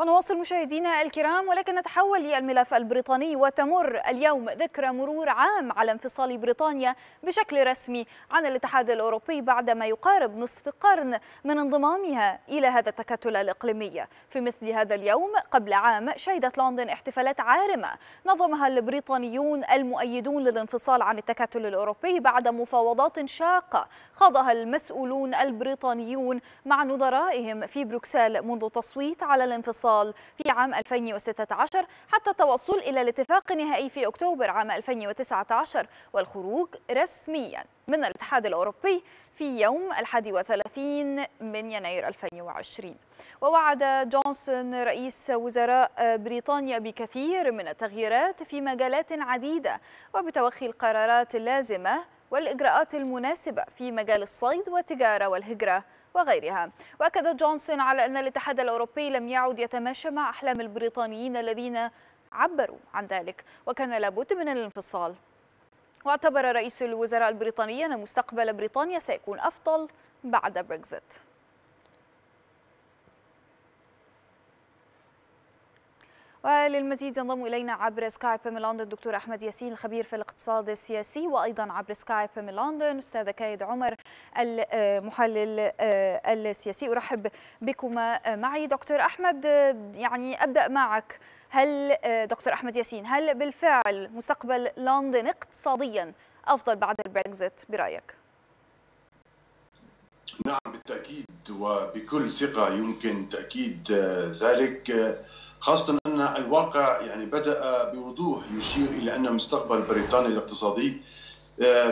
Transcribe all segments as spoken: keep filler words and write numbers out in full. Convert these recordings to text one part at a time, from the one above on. ونواصل مشاهدينا الكرام، ولكن نتحول للملف البريطاني. وتمر اليوم ذكرى مرور عام على انفصال بريطانيا بشكل رسمي عن الاتحاد الأوروبي بعد ما يقارب نصف قرن من انضمامها إلى هذا التكتل الإقليمي. في مثل هذا اليوم قبل عام شهدت لندن احتفالات عارمة نظمها البريطانيون المؤيدون للانفصال عن التكتل الأوروبي بعد مفاوضات شاقة خاضها المسؤولون البريطانيون مع نظرائهم في بروكسل منذ تصويت على الانفصال في عام ألفين وستة عشر حتى التوصل إلى الاتفاق النهائي في أكتوبر عام ألفين وتسعة عشر والخروج رسميا من الاتحاد الأوروبي في يوم الحادي والثلاثين من يناير ألفين وعشرين. ووعد جونسون رئيس وزراء بريطانيا بكثير من التغييرات في مجالات عديدة وبتوخي القرارات اللازمة والإجراءات المناسبة في مجال الصيد والتجارة والهجرة وغيرها. وأكد جونسون على أن الاتحاد الأوروبي لم يعد يتماشى مع أحلام البريطانيين الذين عبروا عن ذلك وكان لابد من الانفصال. واعتبر رئيس الوزراء البريطاني أن مستقبل بريطانيا سيكون أفضل بعد بريكزيت. وللمزيد ينضم إلينا عبر سكايب من لندن الدكتور أحمد ياسين الخبير في الاقتصاد السياسي، وأيضا عبر سكايب من لندن أستاذ كايد عمر المحلل السياسي. أرحب بكما معي. دكتور أحمد، يعني أبدأ معك. هل دكتور أحمد ياسين، هل بالفعل مستقبل لندن اقتصاديا أفضل بعد البريكزيت برأيك؟ نعم بالتأكيد وبكل ثقة يمكن تأكيد ذلك، خاصة أن الواقع يعني بدأ بوضوح يشير إلى أن مستقبل بريطانيا الاقتصادي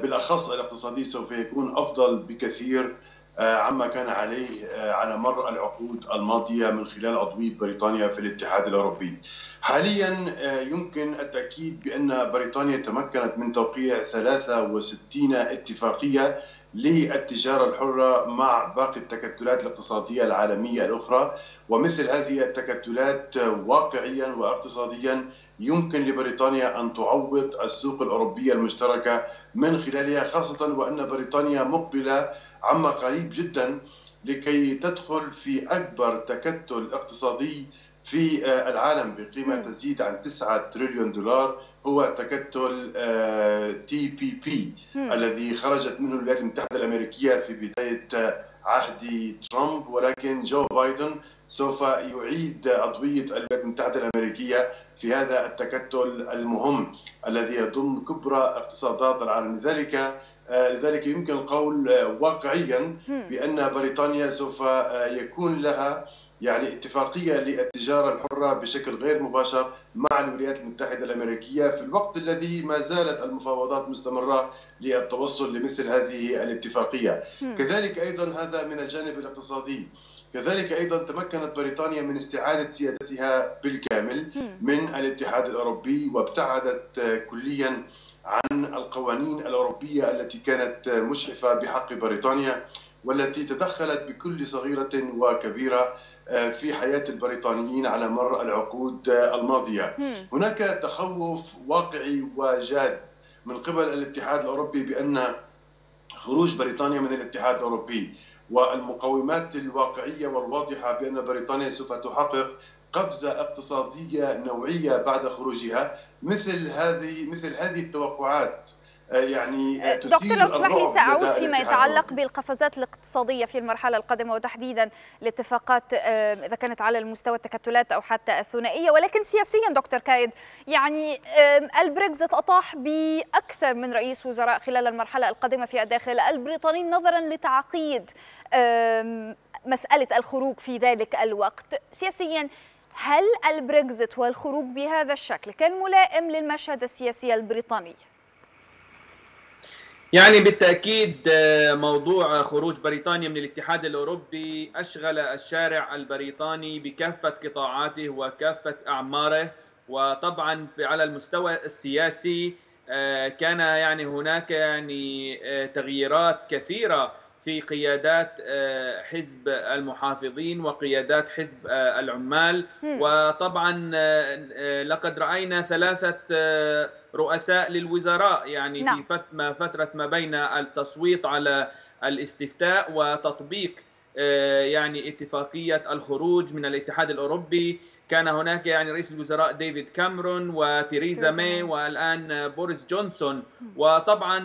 بالأخص الاقتصادي سوف يكون أفضل بكثير عما كان عليه على مر العقود الماضية من خلال عضوية بريطانيا في الاتحاد الأوروبي. حاليا يمكن التأكيد بأن بريطانيا تمكنت من توقيع ثلاث وستين اتفاقية للتجارة الحرة مع باقي التكتلات الاقتصادية العالمية الأخرى، ومثل هذه التكتلات واقعيا واقتصاديا يمكن لبريطانيا أن تعوض السوق الأوروبية المشتركة من خلالها، خاصة وأن بريطانيا مقبلة عما قريب جدا لكي تدخل في أكبر تكتل اقتصادي في العالم بقيمة تزيد عن تسعة تريليون دولار، هو تكتل تي بي بي الذي خرجت منه الولايات المتحدة الأمريكية في بداية عهد ترامب، ولكن جو بايدن سوف يعيد عضوية الولايات المتحدة الأمريكية في هذا التكتل المهم الذي يضم كبرى اقتصادات العالم. لذلك لذلك يمكن القول واقعيا بأن بريطانيا سوف يكون لها يعني اتفاقية للتجارة الحرة بشكل غير مباشر مع الولايات المتحدة الأمريكية في الوقت الذي ما زالت المفاوضات مستمرة للتوصل لمثل هذه الاتفاقية. كذلك أيضا هذا من الجانب الاقتصادي. كذلك أيضا تمكنت بريطانيا من استعادة سيادتها بالكامل من الاتحاد الأوروبي وابتعدت كليا عن القوانين الأوروبية التي كانت مشرفة بحق بريطانيا والتي تدخلت بكل صغيرة وكبيرة في حياة البريطانيين على مر العقود الماضية. هناك تخوف واقعي وجاد من قبل الاتحاد الأوروبي بأن خروج بريطانيا من الاتحاد الأوروبي والمقومات الواقعية والواضحة بأن بريطانيا سوف تحقق قفزة اقتصادية نوعية بعد خروجها، مثل هذه مثل هذه التوقعات يعني دكتور لو تسمح لي سأعود فيما يتعلق بالقفزات الاقتصادية في المرحلة القادمة وتحديدا الاتفاقات إذا كانت على المستوى التكتلات أو حتى الثنائية. ولكن سياسيا دكتور كايد، يعني البريكزيت أطاح بأكثر من رئيس وزراء خلال المرحلة القادمة في الداخل البريطاني نظرا لتعقيد مسألة الخروج في ذلك الوقت. سياسيا هل البريكزيت والخروج بهذا الشكل كان ملائم للمشهد السياسي البريطاني؟ يعني بالتأكيد موضوع خروج بريطانيا من الاتحاد الأوروبي أشغل الشارع البريطاني بكافة قطاعاته وكافة أعماره، وطبعا على المستوى السياسي كان يعني هناك يعني تغييرات كثيرة في قيادات حزب المحافظين وقيادات حزب العمال، وطبعا لقد رأينا ثلاثة رؤساء للوزراء يعني في فترة ما بين التصويت على الاستفتاء وتطبيق يعني اتفاقية الخروج من الاتحاد الأوروبي. كان هناك يعني رئيس الوزراء ديفيد كاميرون وتيريزا ماي والآن بوريس جونسون. وطبعا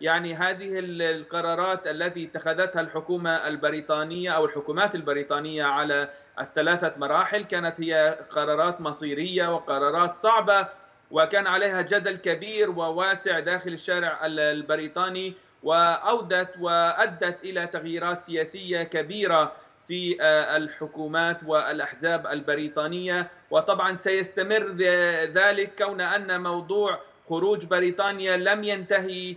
يعني هذه القرارات التي اتخذتها الحكومة البريطانية أو الحكومات البريطانية على الثلاثة مراحل كانت هي قرارات مصيرية وقرارات صعبة، وكان عليها جدل كبير وواسع داخل الشارع البريطاني، وأودت وأدت إلى تغييرات سياسية كبيرة في الحكومات والأحزاب البريطانية. وطبعا سيستمر ذلك كون أن موضوع خروج بريطانيا لم ينتهي،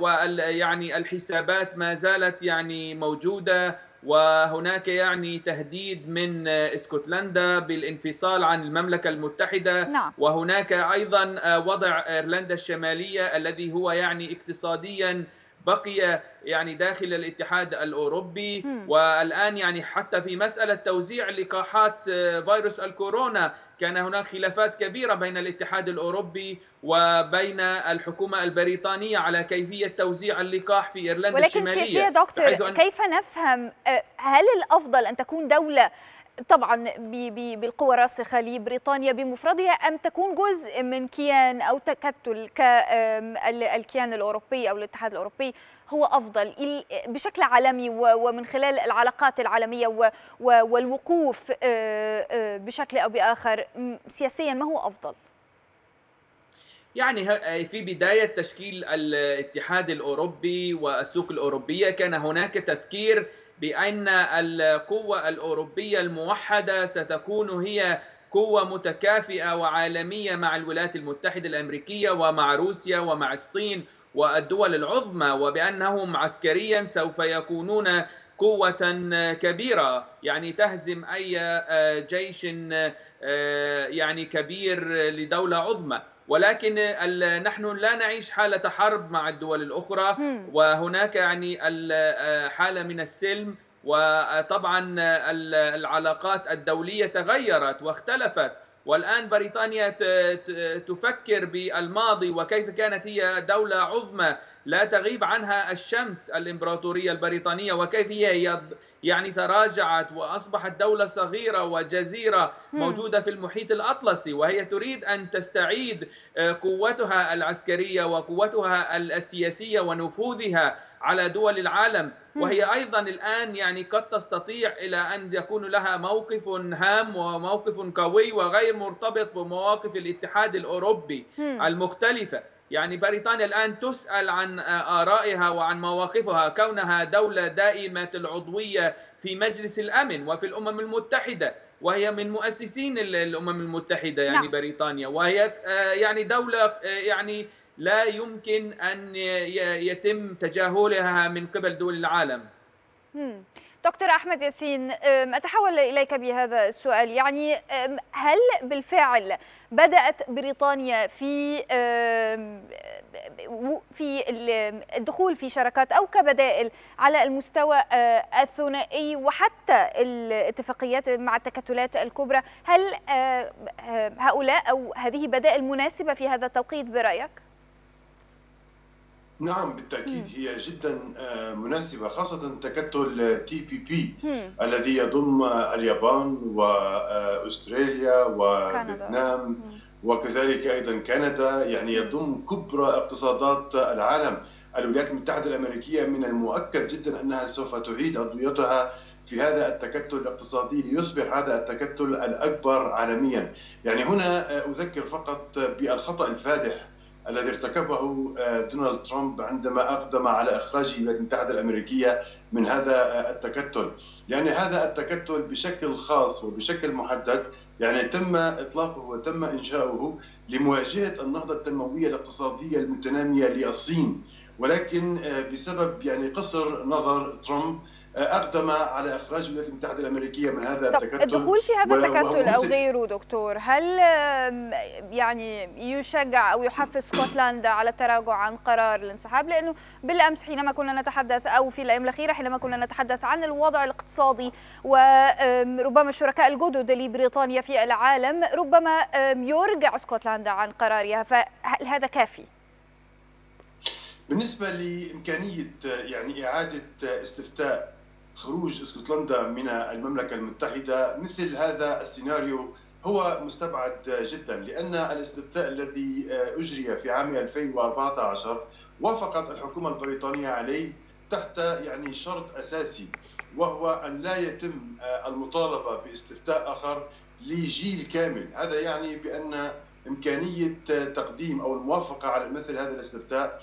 ويعني الحسابات ما زالت يعني موجودة، وهناك يعني تهديد من اسكتلندا بالانفصال عن المملكة المتحدة. لا. وهناك أيضا وضع إيرلندا الشمالية الذي هو يعني اقتصاديا بقي يعني داخل الاتحاد الأوروبي. م. والآن يعني حتى في مسألة توزيع لقاحات فيروس الكورونا كان هناك خلافات كبيرة بين الاتحاد الأوروبي وبين الحكومة البريطانية على كيفية توزيع اللقاح في إيرلندا ولكن الشمالية. ولكن سياسية دكتور، أن... كيف نفهم هل الأفضل أن تكون دولة طبعا بالقوى الراسخة لبريطانيا بمفردها أم تكون جزء من كيان أو تكتل كالكيان الأوروبي أو الاتحاد الأوروبي هو أفضل بشكل عالمي ومن خلال العلاقات العالمية والوقوف بشكل أو بآخر سياسيا؟ ما هو أفضل؟ يعني في بداية تشكيل الاتحاد الأوروبي والسوق الأوروبية كان هناك تفكير بأن القوة الأوروبية الموحدة ستكون هي قوة متكافئة وعالمية مع الولايات المتحدة الأمريكية ومع روسيا ومع الصين والدول العظمى، وبأنهم عسكريا سوف يكونون قوة كبيرة يعني تهزم أي جيش يعني كبير لدولة عظمى. ولكن نحن لا نعيش حالة حرب مع الدول الأخرى، وهناك يعني حالة من السلم، وطبعا العلاقات الدولية تغيرت واختلفت. والآن بريطانيا تفكر بالماضي وكيف كانت هي دولة عظمى لا تغيب عنها الشمس الإمبراطورية البريطانية، وكيف هي يعني تراجعت وأصبحت دولة صغيرة وجزيرة موجودة في المحيط الأطلسي، وهي تريد أن تستعيد قوتها العسكرية وقوتها السياسية ونفوذها على دول العالم. وهي أيضا الآن يعني قد تستطيع إلى أن يكون لها موقف هام وموقف قوي وغير مرتبط بمواقف الاتحاد الأوروبي المختلفة. يعني بريطانيا الآن تسأل عن آرائها وعن مواقفها كونها دولة دائمة العضوية في مجلس الأمن وفي الأمم المتحدة، وهي من مؤسسين الأمم المتحدة يعني لا. بريطانيا، وهي يعني دولة يعني لا يمكن أن يتم تجاهلها من قبل دول العالم. مم. دكتور أحمد ياسين، أتحول إليك بهذا السؤال، يعني هل بالفعل بدأت بريطانيا في في الدخول في شراكات أو كبدائل على المستوى الثنائي وحتى الاتفاقيات مع التكتلات الكبرى؟ هل هؤلاء أو هذه بدائل مناسبة في هذا التوقيت برأيك؟ نعم بالتأكيد هي جدا مناسبة، خاصة تكتل تي بي بي الذي يضم اليابان وأستراليا وفيتنام وكذلك أيضا كندا، يعني يضم كبرى اقتصادات العالم. الولايات المتحدة الأمريكية من المؤكد جدا أنها سوف تعيد عضويتها في هذا التكتل الاقتصادي ليصبح هذا التكتل الأكبر عالميا. يعني هنا أذكر فقط بالخطأ الفادح الذي ارتكبه دونالد ترامب عندما أقدم على إخراج الولايات المتحدة الأمريكية من هذا التكتل، يعني هذا التكتل بشكل خاص وبشكل محدد يعني تم إطلاقه وتم إنشاؤه لمواجهة النهضة التنموية الاقتصادية المتنامية للصين، ولكن بسبب يعني قصر نظر ترامب أقدم على إخراج الولايات المتحدة الأمريكية من هذا التكتل. الدخول في هذا التكتل أو غيره دكتور، هل يعني يشجع أو يحفز اسكتلندا على التراجع عن قرار الانسحاب؟ لأنه بالأمس حينما كنا نتحدث أو في الأيام الأخيرة حينما كنا نتحدث عن الوضع الاقتصادي وربما الشركاء الجدد لبريطانيا في العالم ربما يرجع اسكتلندا عن قرارها، فهل هذا كافي؟ بالنسبة لإمكانية يعني إعادة استفتاء خروج اسكتلندا من المملكة المتحدة، مثل هذا السيناريو هو مستبعد جدا، لأن الاستفتاء الذي أجري في عام ألفين وأربعة عشر وافقت الحكومة البريطانية عليه تحت يعني شرط أساسي، وهو أن لا يتم المطالبة باستفتاء آخر لجيل كامل. هذا يعني بأن إمكانية تقديم أو الموافقة على مثل هذا الاستفتاء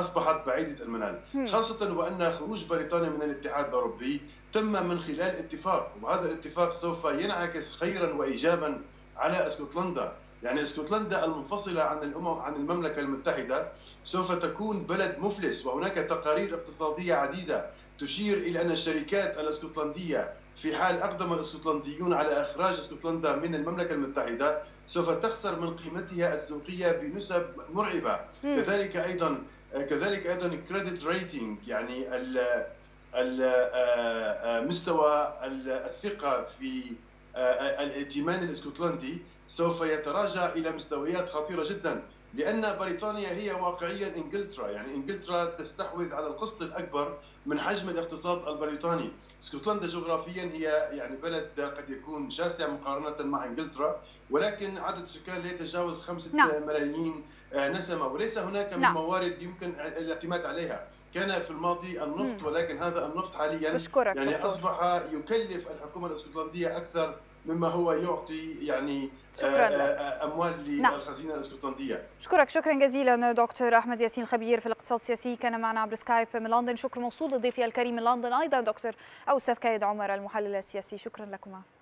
أصبحت بعيدة المنال، خاصة وأن خروج بريطانيا من الاتحاد الأوروبي تم من خلال اتفاق، وهذا الاتفاق سوف ينعكس خيرا وإيجابا على اسكتلندا. يعني اسكتلندا المنفصلة عن الأمم عن المملكة المتحدة سوف تكون بلد مفلس، وهناك تقارير اقتصادية عديدة تشير إلى أن الشركات الاسكتلندية في حال أقدم الاسكتلنديون على إخراج اسكتلندا من المملكة المتحدة سوف تخسر من قيمتها السوقية بنسب مرعبة. كذلك أيضا كذلك أيضا كريدت ريتنج، يعني مستوى الثقة في الائتمان الاسكتلندي سوف يتراجع إلى مستويات خطيرة جدا، لأن بريطانيا هي واقعيا إنجلترا، يعني إنجلترا تستحوذ على القسط الأكبر من حجم الاقتصاد البريطاني. اسكتلندا جغرافيا هي يعني بلد قد يكون شاسع مقارنة مع إنجلترا، ولكن عدد السكان لا يتجاوز خمسة نعم. ملايين نسمة، وليس هناك نعم. موارد يمكن الاعتماد عليها. كان في الماضي النفط، ولكن هذا النفط حاليا يعني دكتور. أصبح يكلف الحكومة الاسكتلندية أكثر مما هو يعطي يعني أموال للخزينة نعم. الاسكتلندية. أشكرك، شكرا جزيلا دكتور أحمد ياسين الخبير في الاقتصاد السياسي، كان معنا عبر سكايب من لندن. شكر موصول لضيفي الكريم من لندن أيضا دكتور أو أستاذ كايد عمر المحلل السياسي، شكرا لكما.